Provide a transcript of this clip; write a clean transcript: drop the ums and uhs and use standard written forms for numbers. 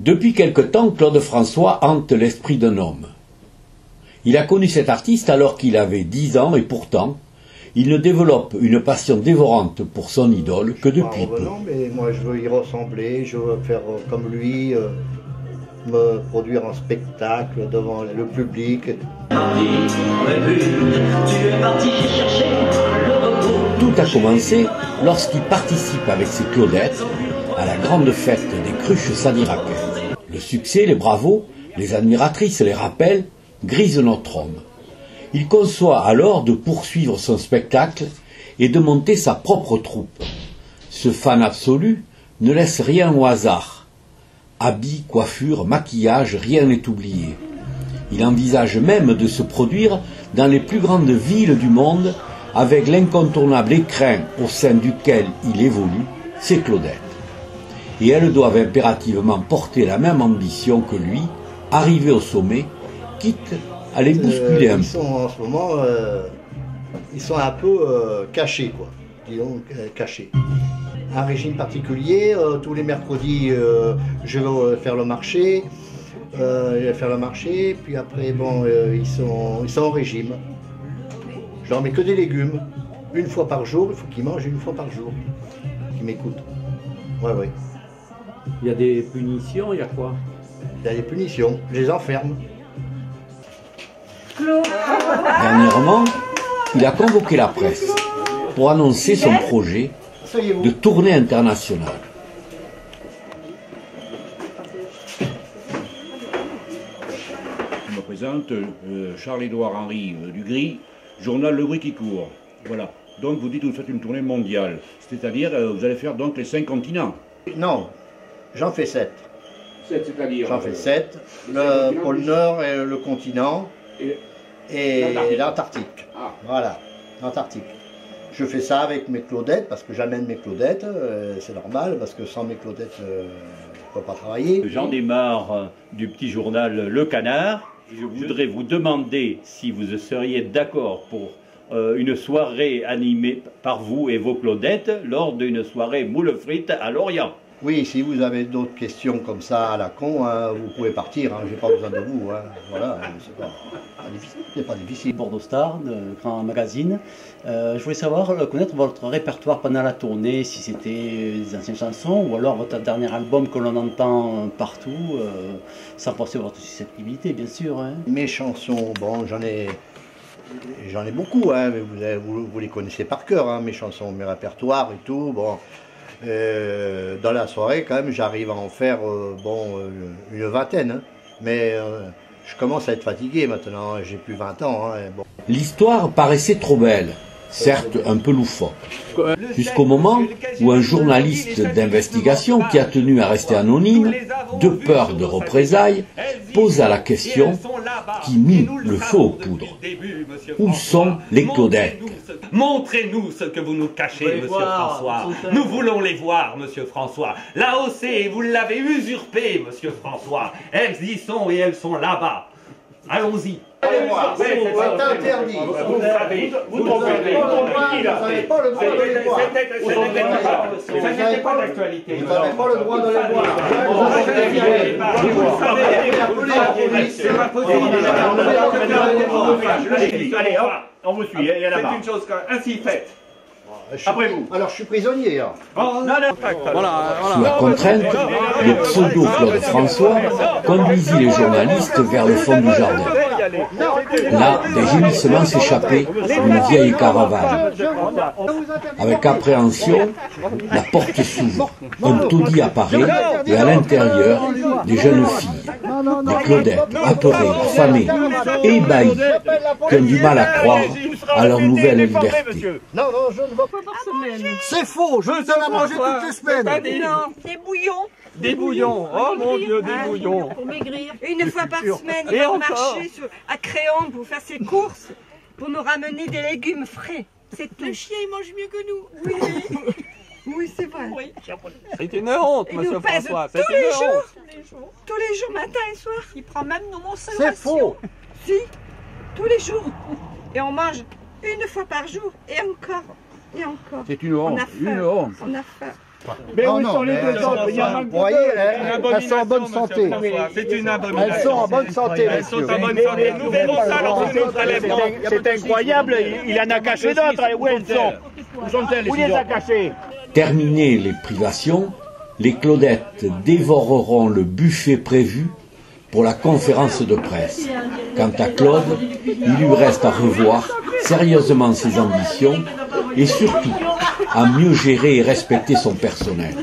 Depuis quelque temps, Claude François hante l'esprit d'un homme. Il a connu cet artiste alors qu'il avait 10 ans et pourtant, il ne développe une passion dévorante pour son idole que depuis peu. Non, mais moi je veux y ressembler, je veux faire comme lui, me produire un spectacle devant le public. Tout a commencé lorsqu'il participe avec ses Claudettes à la grande fête des cruches sadiracaise. Le succès, les bravos, les admiratrices, les rappels grisent notre homme. Il conçoit alors de poursuivre son spectacle et de monter sa propre troupe. Ce fan absolu ne laisse rien au hasard. Habits, coiffures, maquillage, rien n'est oublié. Il envisage même de se produire dans les plus grandes villes du monde avec l'incontournable écrin au sein duquel il évolue, c'est Claudette. Et elles doivent impérativement porter la même ambition que lui, arriver au sommet, quitte à les bousculer un peu. En ce moment, ils sont un peu cachés, quoi. Disons, cachés. Un régime particulier, tous les mercredis, je vais faire le marché, puis après, bon, ils sont en régime. Je leur mets que des légumes, une fois par jour, il faut qu'ils mangent une fois par jour, qu'ils m'écoutent. Ouais, ouais. Il y a des punitions, il y a quoi? Il y a des punitions, je les enferme. Dernièrement, il a convoqué la presse pour annoncer son projet de tournée internationale. Je me présente, Charles-Edouard Henry Dugris, journal Le Bruit qui court. Voilà. Donc vous dites que vous faites une tournée mondiale, c'est-à-dire vous allez faire donc les 5 continents. Non, j'en fais 7. 7, c'est-à-dire j'en fais 7, le pôle Nord et le continent et l'Antarctique. Ah. Voilà, l'Antarctique. Je fais ça avec mes Claudettes, parce que j'amène mes Claudettes, c'est normal, parce que sans mes Claudettes, je ne peux pas travailler. J'en démarre du petit journal Le Canard. Je voudrais vous demander si vous seriez d'accord pour une soirée animée par vous et vos Claudettes lors d'une soirée moule frites à Lorient. Oui, si vous avez d'autres questions comme ça à la con, hein, vous pouvez partir, hein, j'ai pas besoin de vous. Hein, voilà, c'est pas difficile. Bordeaux Star, le grand magazine. Je voulais savoir, connaître votre répertoire pendant la tournée, si c'était des anciennes chansons ou alors votre dernier album que l'on entend partout, sans penser à votre susceptibilité, bien sûr. Hein. Mes chansons, bon, j'en ai beaucoup, hein, mais vous les connaissez par cœur, hein, mes chansons, mes répertoires et tout. Bon, dans la soirée, quand même, j'arrive à en faire une vingtaine, hein, mais je commence à être fatigué maintenant, j'ai plus 20 ans. Hein, bon. L'histoire paraissait trop belle, certes un peu loufoque, jusqu'au moment où un journaliste d'investigation qui a tenu à rester anonyme, de peur de représailles, posa la question qui mit le feu aux poudres. Où sont les Claudettes? Montrez-nous ce que vous nous cachez, monsieur François. Nous voulons les voir, monsieur François. La haussée, vous l'avez usurpée, monsieur François. Elles y sont et elles sont là-bas. Allons-y. C'est interdit. Vous savez, vous trompez. Vous n'avez pas le droit de les voir. Ça n'était pas d'actualité. Vous n'avez pas le droit de les voir. Vous savez, c'est pas possible. Allez, hop, on vous suit. C'est une chose ainsi faite. Après vous. Alors je suis prisonnier. Sous la contrainte, le pseudo Claude François conduisit les journalistes vers le fond du jardin. Là, des gémissements s'échappaient d'une vieille caravane. Avec appréhension, la porte s'ouvre, un taudis apparaît et à l'intérieur, des jeunes filles, des Claudettes, apeurées, affamées, ébahies, qui ont du mal à croire à leur nouvelle liberté. C'est faux, je ne sais la manger toutes les semaines. Des bouillons. Des bouillons, oh mon Dieu, des bouillons. Pour maigrir. Une fois par semaine, il va marcher à Créon pour faire ses courses, pour nous ramener des légumes frais. C'est tout. Le chien, il mange mieux que nous. Oui. Oui, c'est vrai. Oui. C'est une honte, monsieur François. C'est une honte. Tous les jours, matin et soir. Il prend même nos monstres. C'est faux. Si, tous les jours. Et on mange une fois par jour et encore. Et encore. C'est une honte. On a faim. Mais où sont les deux autres? Vous voyez, elles sont en bonne santé. C'est une abomination. Elles sont en bonne santé. Elles sont en bonne santé. Nous verrons ça lorsque nous prélèverons. C'est incroyable, il en a caché d'autres. Où elles sont? Où les a cachées? Terminées les privations, les Claudettes dévoreront le buffet prévu pour la conférence de presse. Quant à Claude, il lui reste à revoir sérieusement ses ambitions et surtout à mieux gérer et respecter son personnel.